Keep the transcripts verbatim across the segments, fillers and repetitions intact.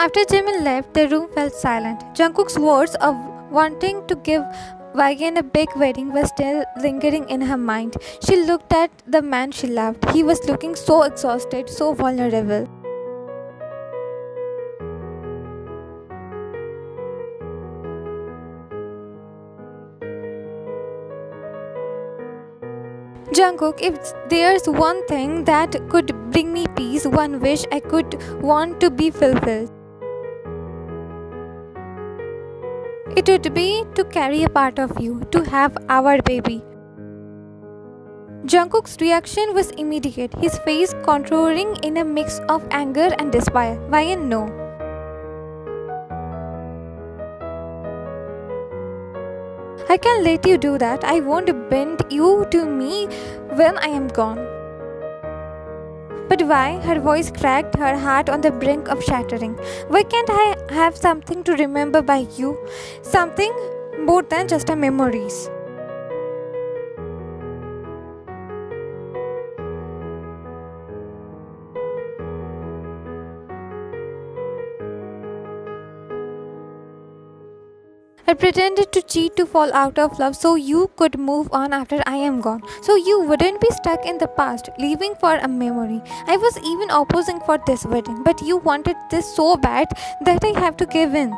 After Jimin left, the room fell silent. Jungkook's words of wanting to give Jimin a big wedding was still lingering in her mind. She looked at the man she loved. He was looking so exhausted, so vulnerable. Jungkook, if there's one thing that could bring me peace, one wish I could want to be fulfilled, it would be to carry a part of you, to have our baby. Jungkook's reaction was immediate, his face contouring in a mix of anger and despair. Jimin, no. I can't let you do that. I won't bend you to me when I am gone. But why? Her voice cracked, her heart on the brink of shattering. Why can't I have something to remember by you? Something more than just a memories. I pretended to cheat to fall out of love so you could move on after I am gone, so you wouldn't be stuck in the past, living for a memory. I was even opposing for this wedding, but you wanted this so bad that I have to give in.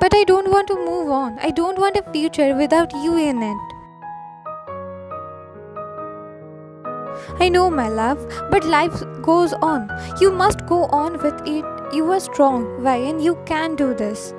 But I don't want to move on. I don't want a future without you in it. I know, my love, but life goes on. You must go on with it. You are strong, Jimin. You can do this.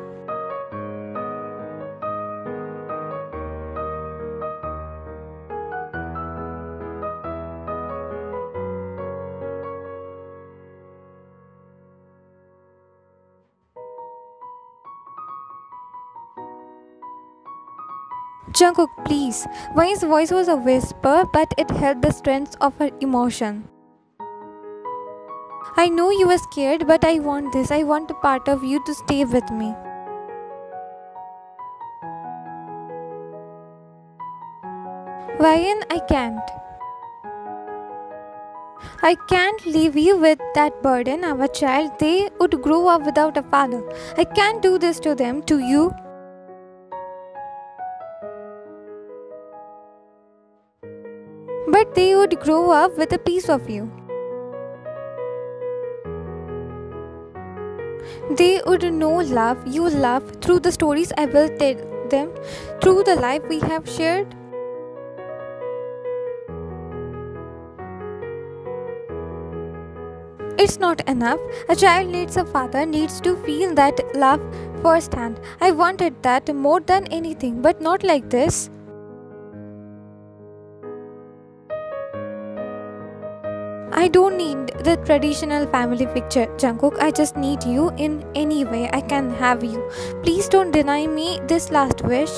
Jungkook, please. Jimin's voice was a whisper, but it held the strength of her emotion. I know you are scared, but I want this. I want a part of you to stay with me. Jimin, I can't. I can't leave you with that burden. Our child, they would grow up without a father. I can't do this to them, to you. But they would grow up with a piece of you. They would know love, you love, through the stories I will tell them, through the life we have shared. It's not enough. A child needs a father, needs to feel that love firsthand. I wanted that more than anything, but not like this. I don't need the traditional family picture, Jungkook. I just need you in any way I can have you. Please don't deny me this last wish.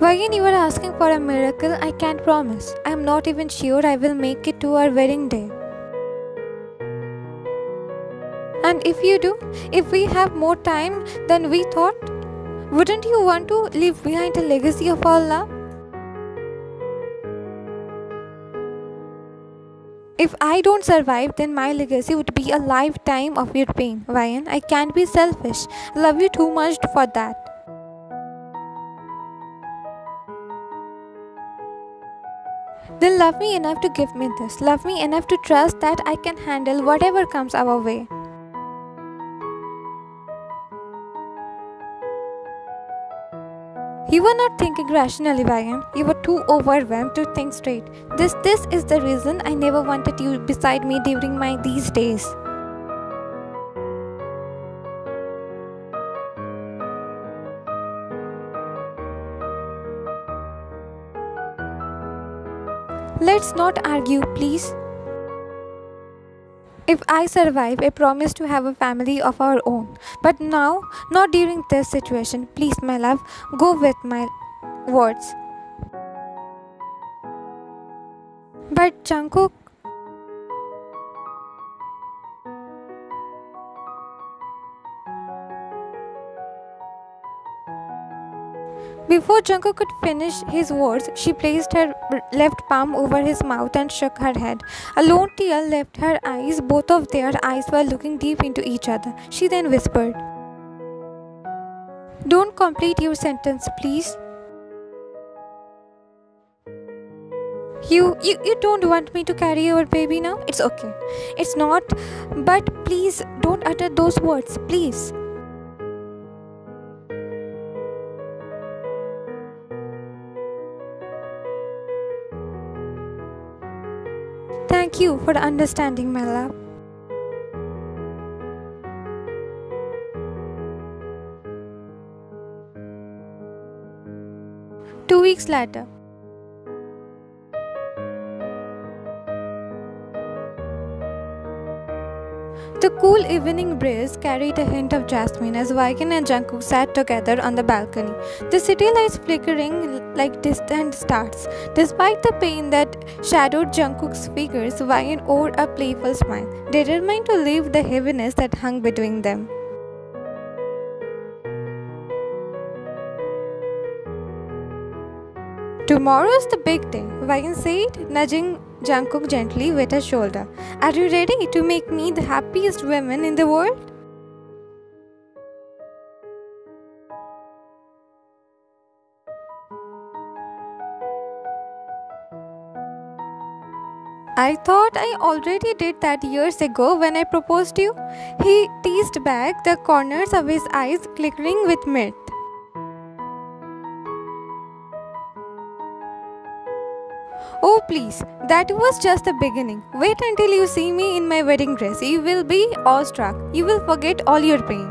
Jimin, you are asking for a miracle I can't promise. I am not even sure I will make it to our wedding day. And if you do, if we have more time than we thought, wouldn't you want to leave behind a legacy of our love? If I don't survive, then my legacy would be a lifetime of your pain. Jimin, I can't be selfish. I love you too much for that. Then love me enough to give me this. Love me enough to trust that I can handle whatever comes our way. You were not thinking rationally, Jimin. You were too overwhelmed to think straight. This, this is the reason I never wanted you beside me during my these days. Let's not argue, please. If I survive, I promise to have a family of our own. But now, not during this situation. Please, my love, go with my words. But Jungkook, before Jungkook could finish his words, she placed her left palm over his mouth and shook her head. A lone tear left her eyes. Both of their eyes were looking deep into each other. She then whispered, "Don't complete your sentence, please. You, you, you don't want me to carry your baby now? It's okay. It's not. But please, don't utter those words, please." "Thank you for understanding, my love." Two weeks later. The cool evening breeze carried a hint of jasmine as Vigan and Jungkook sat together on the balcony, the city lights flickering like distant stars. Despite the pain that shadowed Jungkook's fingers, Vigan wore a playful smile, determined to leave the heaviness that hung between them. "Tomorrow's the big day," Vigan said, nudging Jungkook gently with her shoulder. "Are you ready to make me the happiest woman in the world?" "I thought I already did that years ago when I proposed to you," he teased back, the corners of his eyes flickering with mirth. "Oh please, that was just the beginning. Wait until you see me in my wedding dress. You will be awestruck. You will forget all your pain."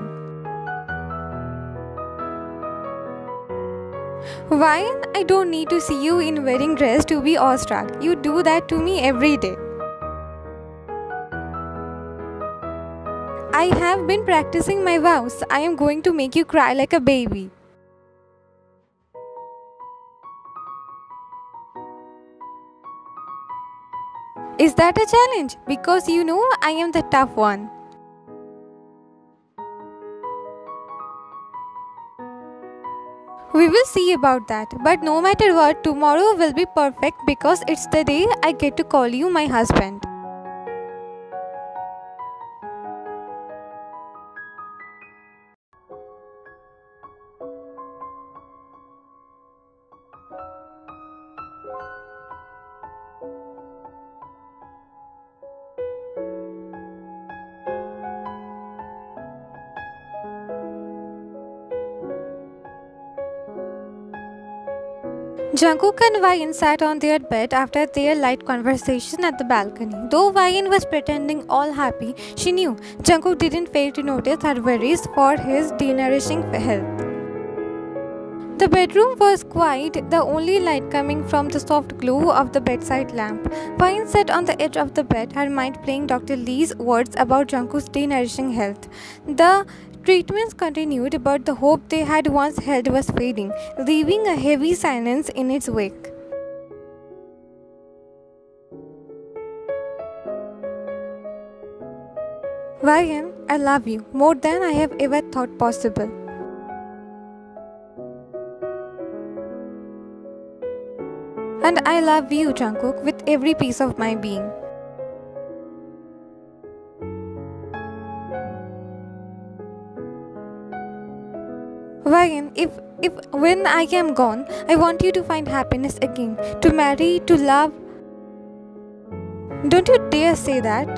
"Why? I don't need to see you in wedding dress to be awestruck. You do that to me every day." "I have been practicing my vows. I am going to make you cry like a baby." "Is that a challenge? Because you know I am the tough one." "We will see about that. But no matter what, tomorrow will be perfect because it's the day I get to call you my husband." Jungkook and Vigan sat on their bed after their light conversation at the balcony. Though Vigan was pretending all happy, she knew Jungkook didn't fail to notice her worries for his deteriorating health. The bedroom was quiet, the only light coming from the soft glow of the bedside lamp. Vigan sat on the edge of the bed, her mind playing Doctor Lee's words about Jungkook's deteriorating health. The treatments continued, but the hope they had once held was fading, leaving a heavy silence in its wake. "Vigan, I love you more than I have ever thought possible." "And I love you, Jungkook, with every piece of my being." "Vigan, if, if when I am gone, I want you to find happiness again, to marry, to love." "Don't you dare say that."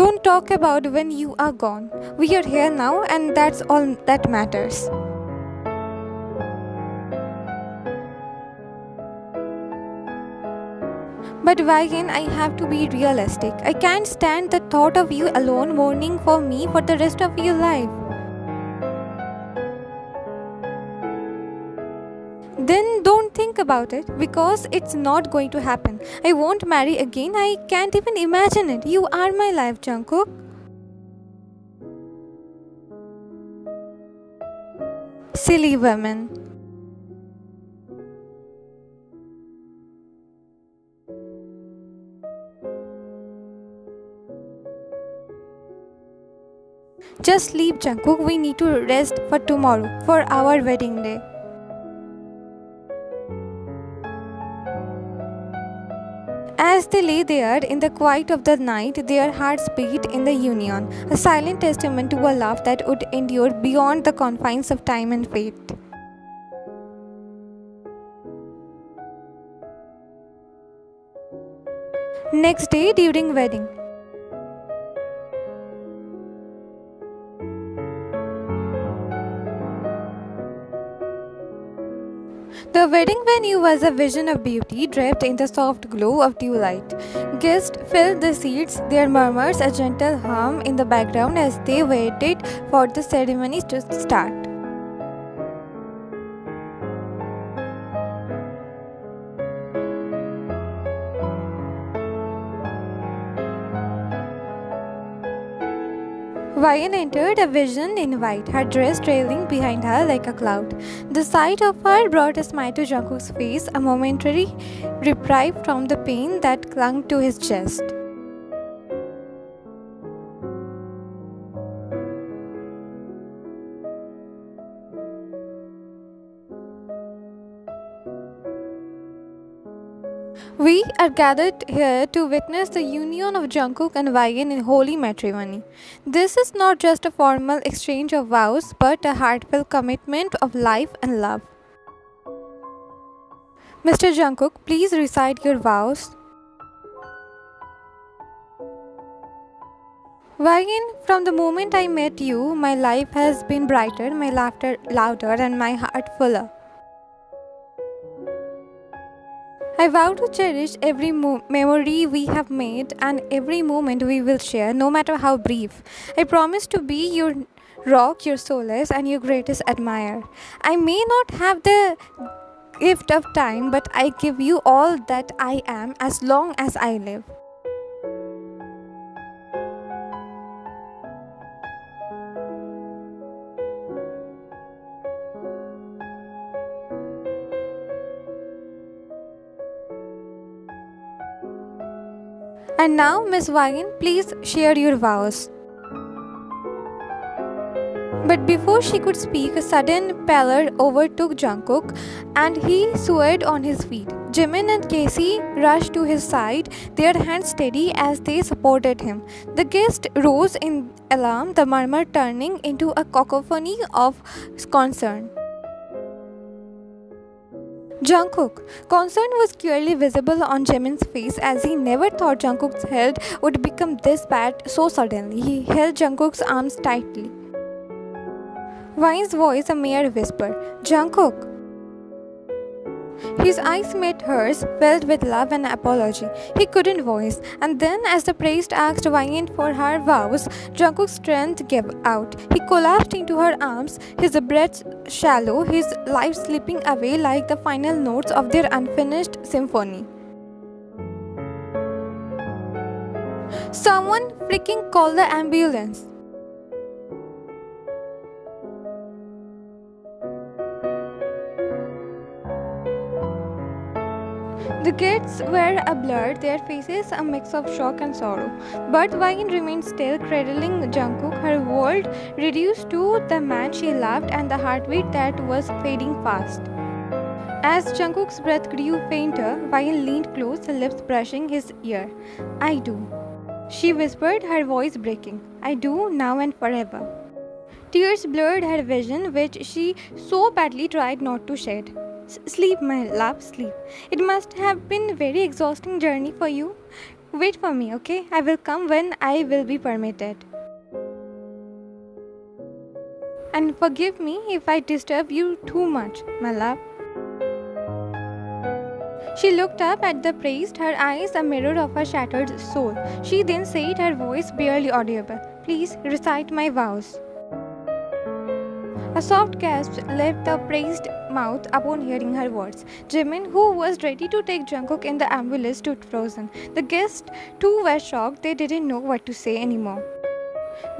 "Don't talk about when you are gone. We are here now, and that's all that matters." "But Vigan, I have to be realistic. I can't stand the thought of you alone mourning for me for the rest of your life." "Then don't think about it because it's not going to happen. I won't marry again. I can't even imagine it. You are my life, Jungkook. Silly women. Just sleep, Jungkook. We need to rest for tomorrow, for our wedding day. As they lay there in the quiet of the night, their hearts beat in the union, a silent testament to a love that would endure beyond the confines of time and fate. Next day during wedding. The wedding venue was a vision of beauty draped in the soft glow of dew light. Guests filled the seats, their murmurs a gentle hum in the background as they waited for the ceremony to start. Vian entered, a vision in white, her dress trailing behind her like a cloud. The sight of her brought a smile to Jungkook's face, a momentary reprieve from the pain that clung to his chest. We are gathered here to witness the union of Jungkook and Vian in holy matrimony. This is not just a formal exchange of vows, but a heartfelt commitment of life and love. Mister Jungkook, please recite your vows. Vian, from the moment I met you, my life has been brighter, my laughter louder, and my heart fuller. I vow to cherish every memory we have made and every moment we will share, no matter how brief. I promise to be your rock, your solace, and your greatest admirer. I may not have the gift of time, but I give you all that I am as long as I live. And now, Miss Vian, please share your vows. But before she could speak, a sudden pallor overtook Jungkook and he swayed on his feet. Jimin and Casey rushed to his side, their hands steady as they supported him. The guest rose in alarm, the murmur turning into a cacophony of concern. Jungkook. Concern was clearly visible on Jimin's face as he never thought Jungkook's health would become this bad so suddenly. He held Jungkook's arms tightly. Vian's voice a mere whisper. Jungkook. His eyes met hers, filled with love and apology. He couldn't voice. And then as the priest asked Vian for her vows, Jungkook's strength gave out. He collapsed into her arms, his breath shallow, his life slipping away like the final notes of their unfinished symphony. Someone freaking call the ambulance. The guests were a blur, their faces a mix of shock and sorrow. But Vian remained still, cradling Jungkook, her world reduced to the man she loved and the heartbeat that was fading fast. As Jungkook's breath grew fainter, Vian leaned close, her lips brushing his ear. I do, she whispered, her voice breaking. I do, now and forever. Tears blurred her vision, which she so badly tried not to shed. Sleep, my love, sleep. It must have been a very exhausting journey for you. Wait for me, okay? I will come when I will be permitted. And forgive me if I disturb you too much, my love. She looked up at the priest, her eyes a mirror of her shattered soul. She then said, her voice barely audible, please recite my vows. A soft gasp left the priest's mouth upon hearing her words. Jimin, who was ready to take Jungkook in the ambulance, stood frozen. The guests too were shocked. They didn't know what to say anymore.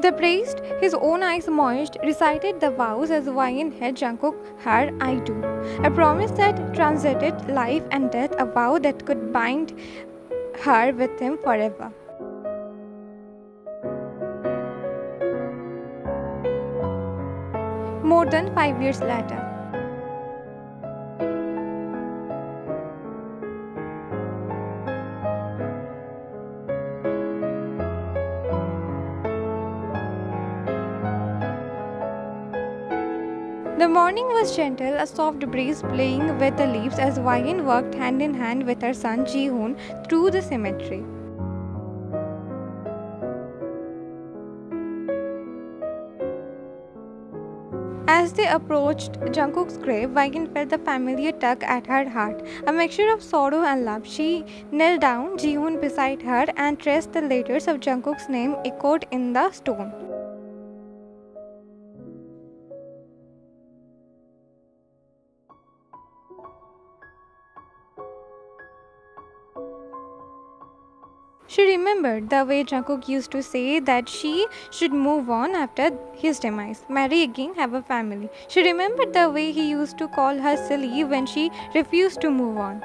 The priest, his own eyes moist, recited the vows as Wayne had Jungkook had I do. A promise that transcended life and death, a vow that could bind her with him forever. More than five years later. The morning was gentle, a soft breeze playing with the leaves as Wayne worked hand in hand with her son Ji-hoon through the cemetery. As they approached Jungkook's grave, Wayne felt a familiar tug at her heart, a mixture of sorrow and love. She knelt down, Ji-hoon beside her, and traced the letters of Jungkook's name echoed in the stone. She remembered the way Jungkook used to say that she should move on after his demise, marry again, have a family. She remembered the way he used to call her silly when she refused to move on.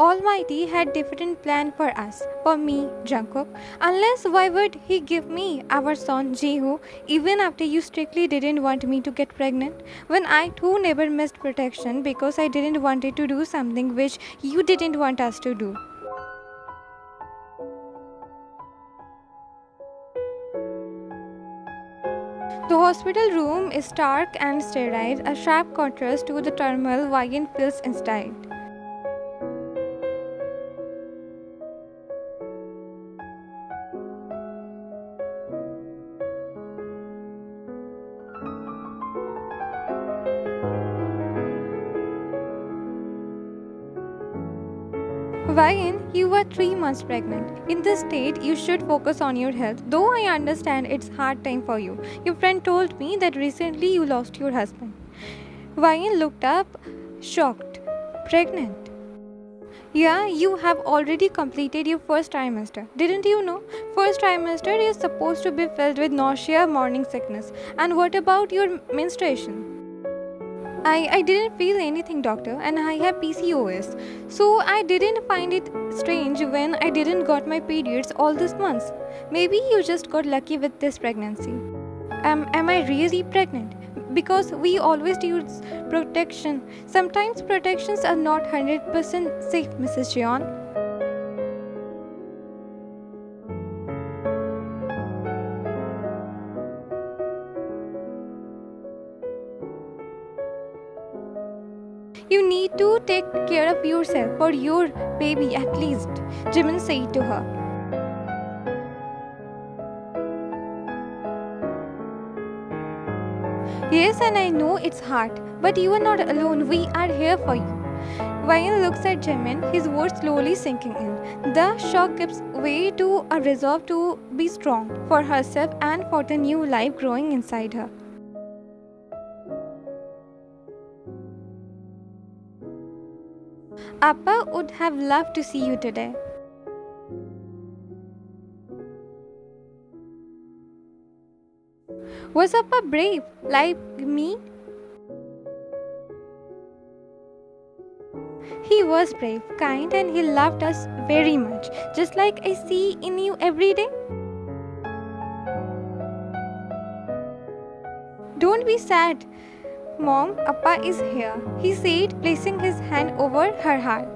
Almighty had different plan for us, for me, Jungkook. Unless why would he give me our son Ji-hoon, even after you strictly didn't want me to get pregnant? When I too never missed protection because I didn't want it to do something which you didn't want us to do. The hospital room is stark and sterile, a sharp contrast to the turmoil Wayne feels inside. Wayne, you were three months pregnant. In this state, you should focus on your health, though I understand it's hard time for you. Your friend told me that recently you lost your husband. Wayne looked up, shocked. Pregnant? Yeah, you have already completed your first trimester. Didn't you know? First trimester is supposed to be filled with nausea, morning sickness. And what about your menstruation? I, I didn't feel anything, doctor, and I have P C O S, so I didn't find it strange when I didn't got my periods all these months. Maybe you just got lucky with this pregnancy. Um, am I really pregnant? Because we always use protection. Sometimes protections are not one hundred percent safe, Missus Jeon. You need to take care of yourself or your baby at least, Jimin said to her. Yes, and I know it's hard, but you are not alone. We are here for you. Wayne looks at Jimin, his words slowly sinking in. The shock gives way to a resolve to be strong for herself and for the new life growing inside her. Appa would have loved to see you today. Was Appa brave like me? He was brave, kind, and he loved us very much, just like I see in you every day. Don't be sad. Mom, Appa is here, he said, placing his hand over her heart.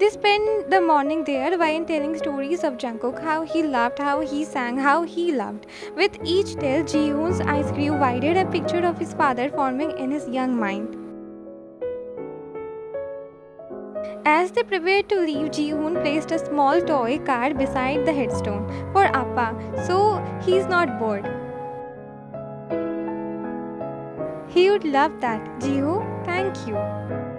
They spent the morning there, Wayne telling stories of Jungkook, how he loved, how he sang, how he loved. With each tale, Ji-hoon's eyes grew wider, a picture of his father forming in his young mind. As they prepared to leave, Ji-hoon placed a small toy car beside the headstone for Appa, so he's not bored. He would love that, Ji-hoon. Thank you.